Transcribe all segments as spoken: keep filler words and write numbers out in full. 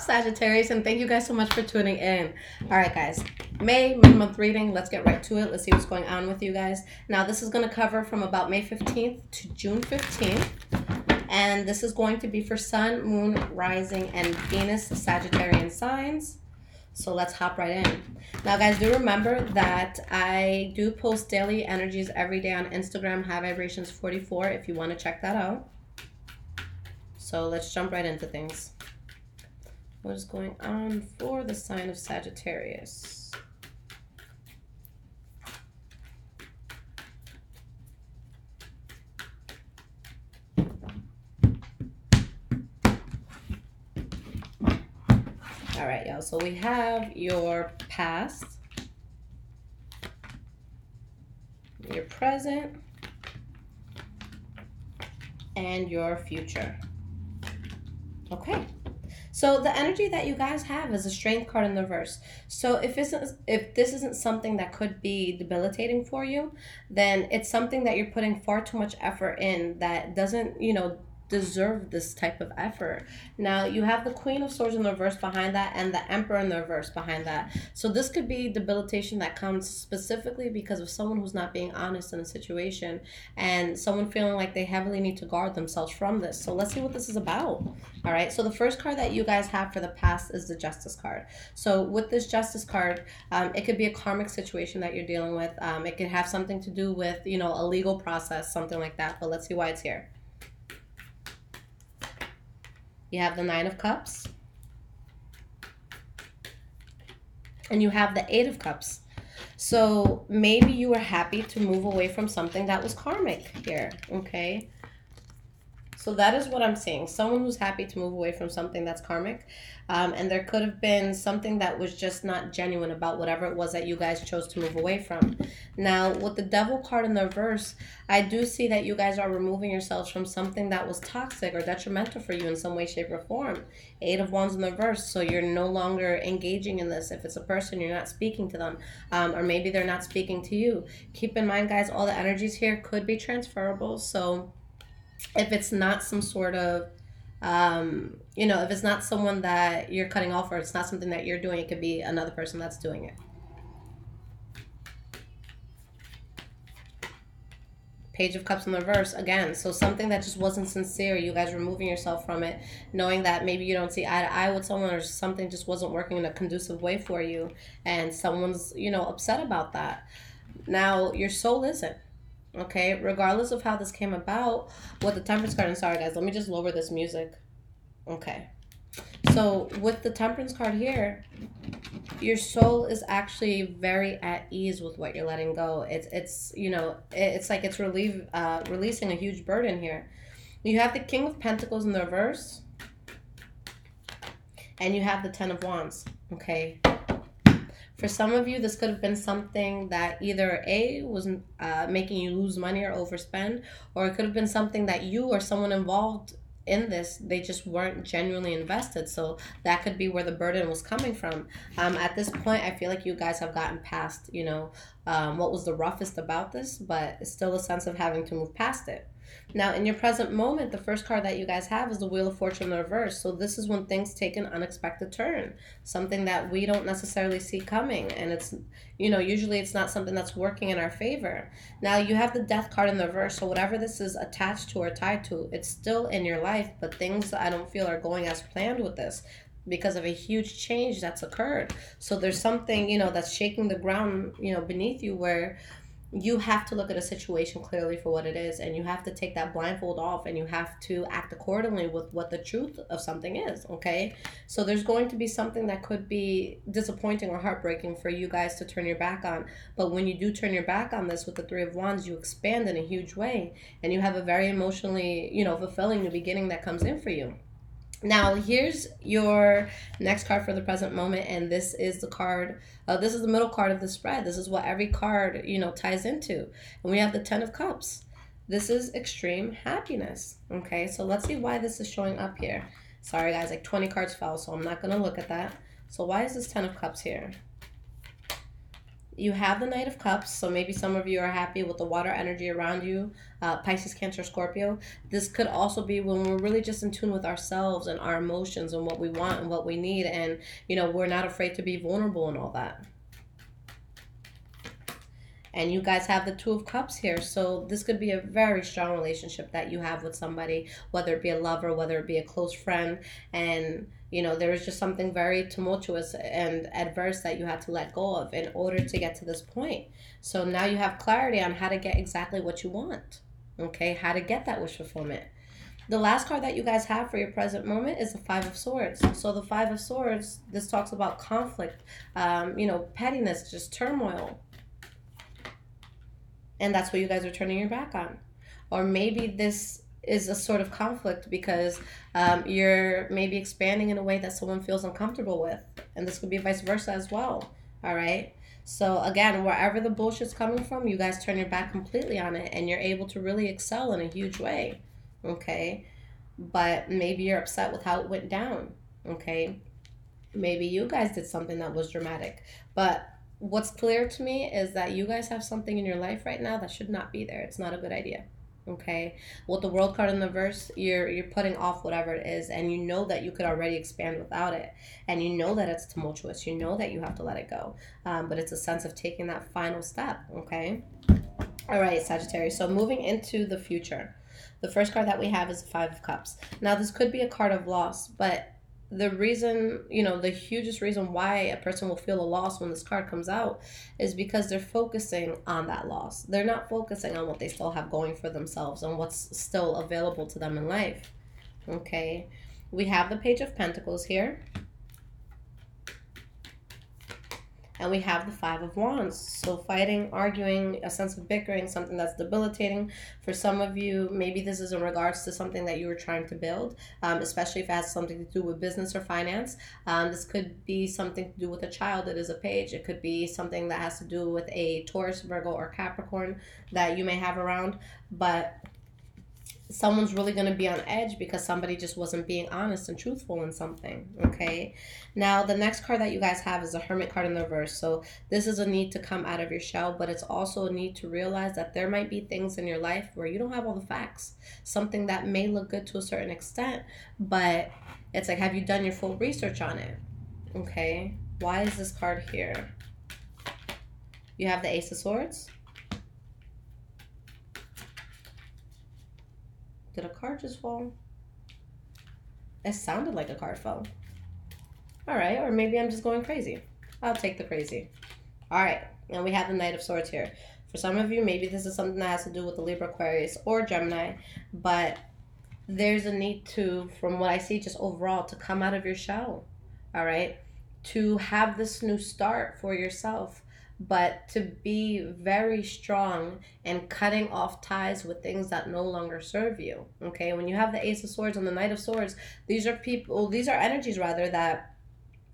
Sagittarius, and thank you guys so much for tuning in. All right, guys, May mid-month reading. Let's get right to it. Let's see what's going on with you guys. Now, this is going to cover from about May fifteenth to June fifteenth, and this is going to be for Sun, Moon, Rising, and Venus Sagittarian signs. So let's hop right in. Now, guys, do remember that I do post daily energies every day on Instagram, High Vibrations forty-four, if you want to check that out. So let's jump right into things. What is going on for the sign of Sagittarius? All right, y'all, so we have your past, your present, and your future. Okay. So the energy that you guys have is a strength card in the reverse. So if it's, if this isn't something that could be debilitating for you, then it's something that you're putting far too much effort in that doesn't, you know, deserve this type of effort. Now, you have the Queen of Swords in the reverse behind that and the Emperor in the reverse behind that. So this could be debilitation that comes specifically because of someone who's not being honest in a situation and someone feeling like they heavily need to guard themselves from this. So let's see what this is about. All right. So the first card that you guys have for the past is the Justice card. So with this Justice card, um, it could be a karmic situation that you're dealing with. Um, it could have something to do with, you know, a legal process, something like that. But let's see why it's here. You have the Nine of Cups, and you have the Eight of Cups. So maybe you were happy to move away from something that was karmic here, okay? So that is what I'm seeing. Someone who's happy to move away from something that's karmic. Um, and there could have been something that was just not genuine about whatever it was that you guys chose to move away from. Now, with the Devil card in the reverse, I do see that you guys are removing yourselves from something that was toxic or detrimental for you in some way, shape, or form. Eight of Wands in the reverse, so you're no longer engaging in this. If it's a person, you're not speaking to them, um, or maybe they're not speaking to you. Keep in mind, guys, all the energies here could be transferable, so if it's not some sort of, um, you know, if it's not someone that you're cutting off or it's not something that you're doing, it could be another person that's doing it. Page of Cups in the reverse, again, so something that just wasn't sincere, you guys removing yourself from it, knowing that maybe you don't see eye to eye with someone or something just wasn't working in a conducive way for you, and someone's, you know, upset about that. Now, your soul isn't. Okay, regardless of how this came about, with the Temperance card, and sorry guys, let me just lower this music. Okay, so with the Temperance card here, your soul is actually very at ease with what you're letting go. It's, it's you know, it's like it's relieve, uh, releasing a huge burden here. You have the King of Pentacles in the reverse, and you have the Ten of Wands, okay? For some of you, this could have been something that either A, was uh, making you lose money or overspend, or it could have been something that you or someone involved in this, they just weren't genuinely invested. So that could be where the burden was coming from. Um, at this point, I feel like you guys have gotten past, you know, um, what was the roughest about this, but it's still a sense of having to move past it. Now, in your present moment, the first card that you guys have is the Wheel of Fortune in the reverse. So this is when things take an unexpected turn, something that we don't necessarily see coming. And it's, you know, usually it's not something that's working in our favor. Now, you have the Death card in the reverse. So whatever this is attached to or tied to, it's still in your life. But things I don't feel are going as planned with this because of a huge change that's occurred. So there's something, you know, that's shaking the ground, you know, beneath you where you have to look at a situation clearly for what it is, and you have to take that blindfold off, and you have to act accordingly with what the truth of something is, okay? So there's going to be something that could be disappointing or heartbreaking for you guys to turn your back on, but when you do turn your back on this with the Three of Wands, you expand in a huge way, and you have a very emotionally, you know, fulfilling new beginning that comes in for you. Now, here's your next card for the present moment, and this is the card, uh, this is the middle card of the spread. This is what every card, you know, ties into. And we have the Ten of Cups. This is extreme happiness, okay? So let's see why this is showing up here. Sorry, guys, like twenty cards fell, so I'm not going to look at that. So why is this Ten of Cups here? you have the Knight of Cups, so maybe some of you are happy with the water energy around you, uh, Pisces, Cancer, Scorpio. This could also be when we're really just in tune with ourselves and our emotions and what we want and what we need, and, you know, we're not afraid to be vulnerable and all that. And you guys have the Two of Cups here, so this could be a very strong relationship that you have with somebody, whether it be a lover, whether it be a close friend, and, you know, there is just something very tumultuous and adverse that you have to let go of in order to get to this point. So now you have clarity on how to get exactly what you want, okay? How to get that wish fulfillment. The last card that you guys have for your present moment is the Five of Swords. So the Five of Swords, this talks about conflict, um, you know, pettiness, just turmoil. And that's what you guys are turning your back on. Or maybe this is a sort of conflict because um, you're maybe expanding in a way that someone feels uncomfortable with. And this could be vice versa as well, all right? So again, wherever the bullshit's coming from, you guys turn your back completely on it and you're able to really excel in a huge way, okay? But maybe you're upset with how it went down, okay? Maybe you guys did something that was dramatic. But what's clear to me is that you guys have something in your life right now that should not be there. It's not a good idea. Okay, with the World card in the reverse, you're you're putting off whatever it is, and you know that you could already expand without it, and you know that it's tumultuous, you know that you have to let it go, um, but it's a sense of taking that final step. Okay, all right, Sagittarius, so moving into the future, the first card that we have is the Five of Cups. Now this could be a card of loss, but the reason, you know, the hugest reason why a person will feel a loss when this card comes out is because they're focusing on that loss. They're not focusing on what they still have going for themselves and what's still available to them in life. Okay, we have the Page of Pentacles here. And we have the Five of Wands. So fighting, arguing, a sense of bickering, something that's debilitating. For some of you, maybe this is in regards to something that you were trying to build, um, especially if it has something to do with business or finance. Um, this could be something to do with a child that is a page. It could be something that has to do with a Taurus, Virgo, or Capricorn that you may have around. But someone's really going to be on edge because somebody just wasn't being honest and truthful in something, okay? Now, the next card that you guys have is the Hermit card in the reverse. So this is a need to come out of your shell, but it's also a need to realize that there might be things in your life where you don't have all the facts, something that may look good to a certain extent, but it's like, have you done your full research on it, okay? Why is this card here? You have the Ace of Swords. Did a card just fall? It sounded like a card fell. All right, or maybe I'm just going crazy. I'll take the crazy. All right, and we have the Knight of Swords here. For some of you, maybe this is something that has to do with the Libra, Aquarius, or Gemini, but there's a need to, from what I see, just overall, to come out of your shell, all right? To have this new start for yourself, but to be very strong and cutting off ties with things that no longer serve you, okay? When you have the Ace of Swords and the Knight of Swords, these are people, these are energies rather that,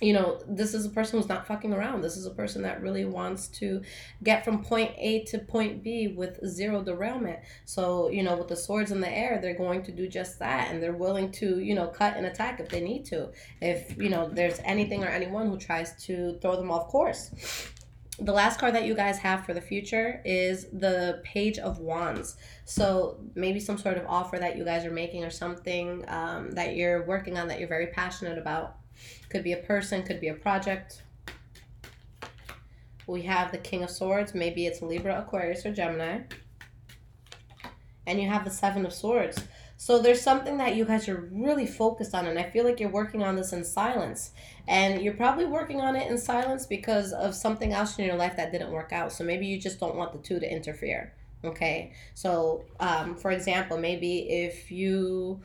you know, this is a person who's not fucking around. This is a person that really wants to get from point A to point B with zero derailment. So, you know, with the swords in the air, they're going to do just that. And they're willing to, you know, cut and attack if they need to. If, you know, there's anything or anyone who tries to throw them off course. The last card that you guys have for the future is the Page of Wands. So maybe some sort of offer that you guys are making or something um, that you're working on that you're very passionate about. Could be a person, could be a project. We have the King of Swords. Maybe it's Libra, Aquarius, or Gemini. And you have the Seven of Swords. So there's something that you guys are really focused on, and I feel like you're working on this in silence. And you're probably working on it in silence because of something else in your life that didn't work out. So maybe you just don't want the two to interfere, okay? So, um, for example, maybe if you...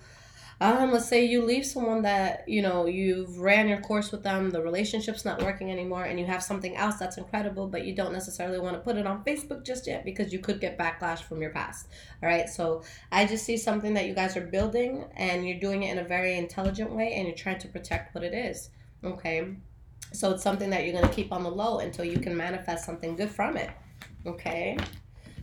Um, let's say you leave someone that, you know, you've ran your course with them, the relationship's not working anymore, and you have something else that's incredible, but you don't necessarily want to put it on Facebook just yet because you could get backlash from your past, all right? So I just see something that you guys are building, and you're doing it in a very intelligent way, and you're trying to protect what it is, okay? So it's something that you're going to keep on the low until you can manifest something good from it, okay?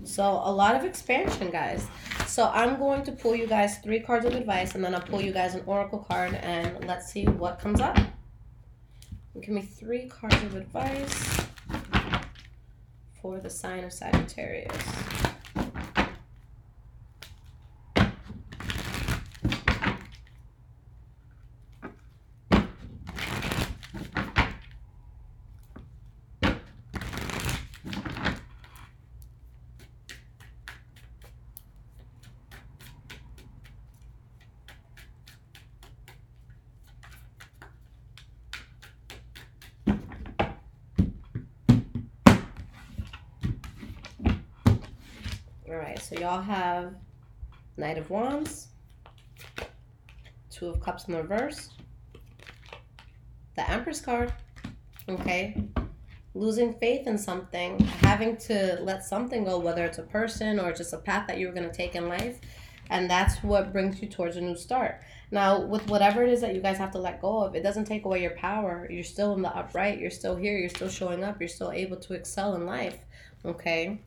So a lot of expansion, guys. So I'm going to pull you guys three cards of advice, and then I'll pull you guys an oracle card, and let's see what comes up. Give me three cards of advice. for the sign of Sagittarius. Alright, so y'all have Knight of Wands, Two of Cups in reverse, the Empress card, okay? Losing faith in something, having to let something go, whether it's a person or just a path that you were going to take in life, and that's what brings you towards a new start. Now, with whatever it is that you guys have to let go of, it doesn't take away your power. You're still in the upright, you're still here, you're still showing up, you're still able to excel in life, okay?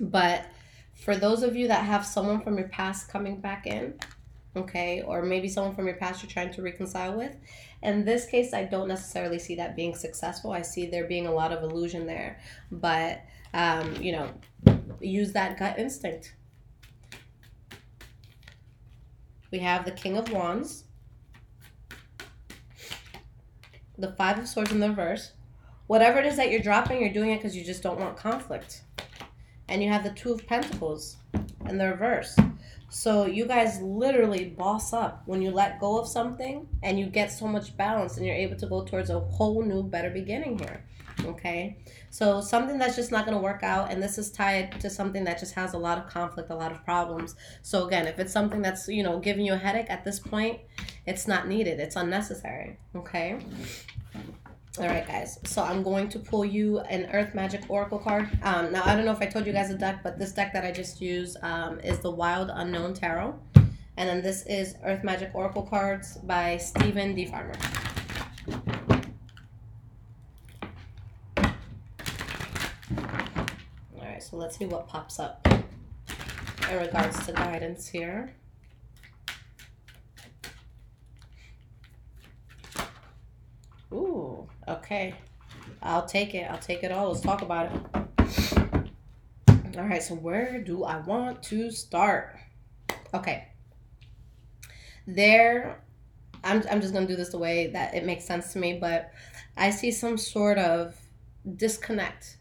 But for those of you that have someone from your past coming back in, okay, or maybe someone from your past you're trying to reconcile with, in this case, I don't necessarily see that being successful. I see there being a lot of illusion there. But, um, you know, use that gut instinct. We have the King of Wands, the Five of Swords in the reverse. Whatever it is that you're dropping, you're doing it because you just don't want conflict. And you have the Two of Pentacles in the reverse. So you guys literally boss up when you let go of something and you get so much balance and you're able to go towards a whole new, better beginning here, okay? So something that's just not going to work out, and this is tied to something that just has a lot of conflict, a lot of problems. So again, if it's something that's, you know, giving you a headache at this point, it's not needed. It's unnecessary, okay? All right, guys, so I'm going to pull you an Earth Magic Oracle card. Um, now, I don't know if I told you guys the deck, but this deck that I just used um, is the Wild Unknown Tarot. And then this is Earth Magic Oracle cards by Stephen D. Farmer. All right, so let's see what pops up in regards to guidance here. Ooh, okay. I'll take it. I'll take it all. Let's talk about it. All right, so where do I want to start? Okay. There, I'm, I'm just going to do this the way that it makes sense to me, but I see some sort of disconnect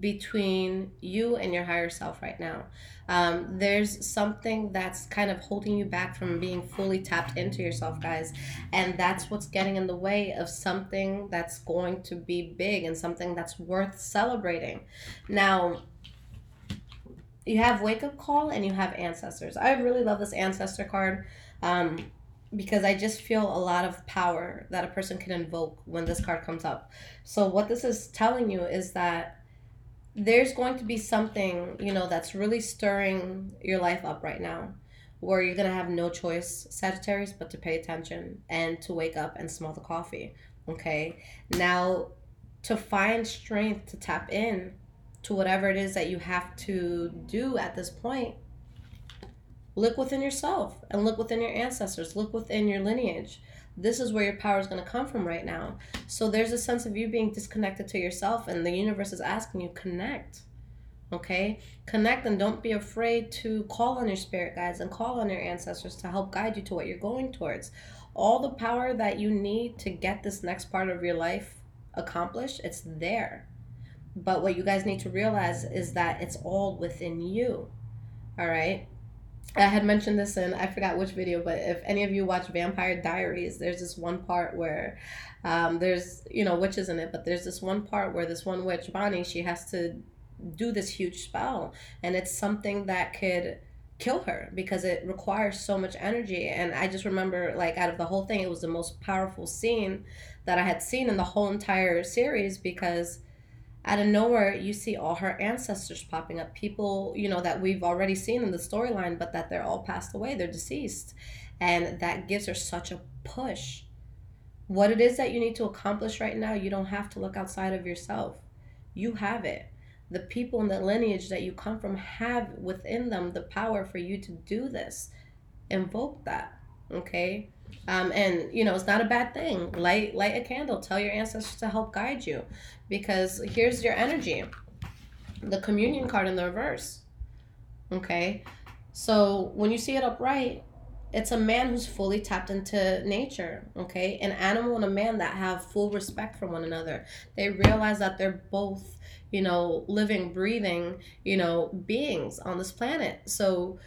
between you and your higher self right now. Um, there's something that's kind of holding you back from being fully tapped into yourself, guys, and that's what's getting in the way of something that's going to be big and something that's worth celebrating. Now, you have Wake Up Call and you have Ancestors. I really love this Ancestor card um, because I just feel a lot of power that a person can invoke when this card comes up. So what this is telling you is that there's going to be something, you know, that's really stirring your life up right now, where you're going to have no choice, Sagittarius, but to pay attention and to wake up and smell the coffee, okay? Now, to find strength to tap in to whatever it is that you have to do at this point, look within yourself and look within your ancestors, look within your lineage. This is where your power is going to come from right now. So there's a sense of you being disconnected to yourself, and the universe is asking you, connect, okay? Connect, and don't be afraid to call on your spirit guides and call on your ancestors to help guide you to what you're going towards. All the power that you need to get this next part of your life accomplished, it's there. But what you guys need to realize is that it's all within you, all right? I had mentioned this in, I forgot which video, but if any of you watch Vampire Diaries, there's this one part where um, there's, you know, witches in it, but there's this one part where this one witch, Bonnie, she has to do this huge spell, and it's something that could kill her because it requires so much energy. And I just remember, like, out of the whole thing, it was the most powerful scene that I had seen in the whole entire series, because out of nowhere, you see all her ancestors popping up, people, you know, that we've already seen in the storyline, but that they're all passed away, they're deceased. And that gives her such a push. What it is that you need to accomplish right now, you don't have to look outside of yourself. You have it. The people in the lineage that you come from have within them the power for you to do this. Invoke that, okay? Um, and, you know, it's not a bad thing. Light light a candle. Tell your ancestors to help guide you, because here's your energy. the communion card in the reverse. Okay, so when you see it upright, it's a man who's fully tapped into nature, okay? An animal and a man that have full respect for one another. They realize that they're both, you know, living, breathing, you know, beings on this planet. So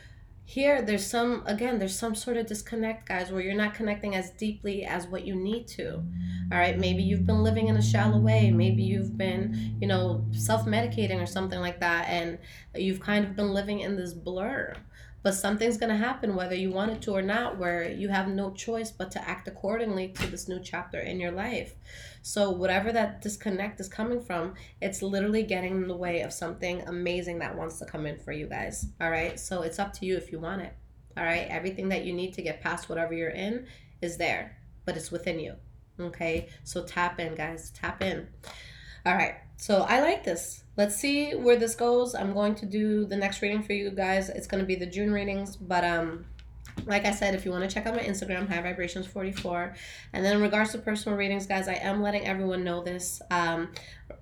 here, there's some, again, there's some sort of disconnect, guys, where you're not connecting as deeply as what you need to, all right? Maybe you've been living in a shallow way. Maybe you've been, you know, self-medicating or something like that, and you've kind of been living in this blur. But something's going to happen, whether you want it to or not, where you have no choice but to act accordingly to this new chapter in your life. So whatever that disconnect is coming from, it's literally getting in the way of something amazing that wants to come in for you guys. All right. So it's up to you if you want it. All right. Everything that you need to get past whatever you're in is there, but it's within you. Okay. So tap in, guys. Tap in. All right. So I like this. Let's see where this goes. I'm going to do the next reading for you guys. It's going to be the June readings. But um, like I said, if you want to check out my Instagram, High Vibrations forty-four. And then in regards to personal readings, guys, I am letting everyone know this. Um,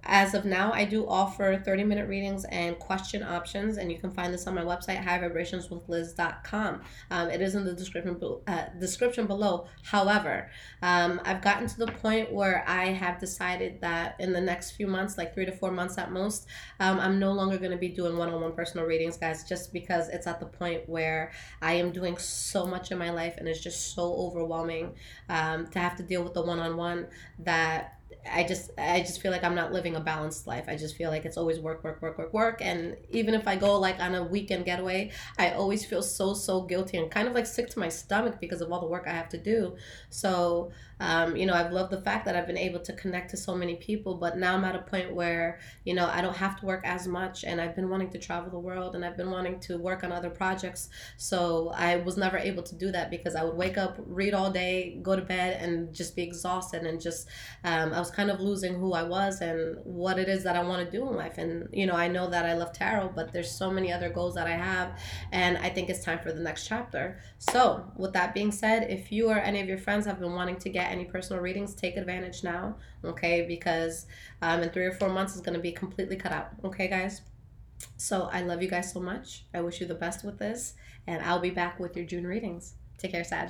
as of now, I do offer thirty-minute readings and question options. And you can find this on my website, high vibrations with Liz dot com. Um, it is in the description, uh, description below. However, um, I've gotten to the point where I have decided that in the next few months, like three to four months at most, um, I'm no longer going to be doing one-on-one personal readings, guys, just because it's at the point where I am doing so much in my life, and it's just so overwhelming um, to have to deal with the one-on-one that I just I just feel like I'm not living a balanced life. I just feel like it's always work, work, work, work, work. And even if I go like on a weekend getaway, I always feel so, so guilty and kind of like sick to my stomach because of all the work I have to do. So, um, you know, I've loved the fact that I've been able to connect to so many people, but now I'm at a point where, you know, I don't have to work as much, and I've been wanting to travel the world, and I've been wanting to work on other projects. So I was never able to do that because I would wake up, read all day, go to bed, and just be exhausted, and just, um, I was kind of losing who I was and what it is that I want to do in life. And you know, I know that I love tarot, but there's so many other goals that I have, and I think it's time for the next chapter. So with that being said, if you or any of your friends have been wanting to get any personal readings, take advantage now, okay? Because um, in three or four months, it's going to be completely cut out, okay, guys? So I love you guys so much. I wish you the best with this, and I'll be back with your June readings. Take care, Sag.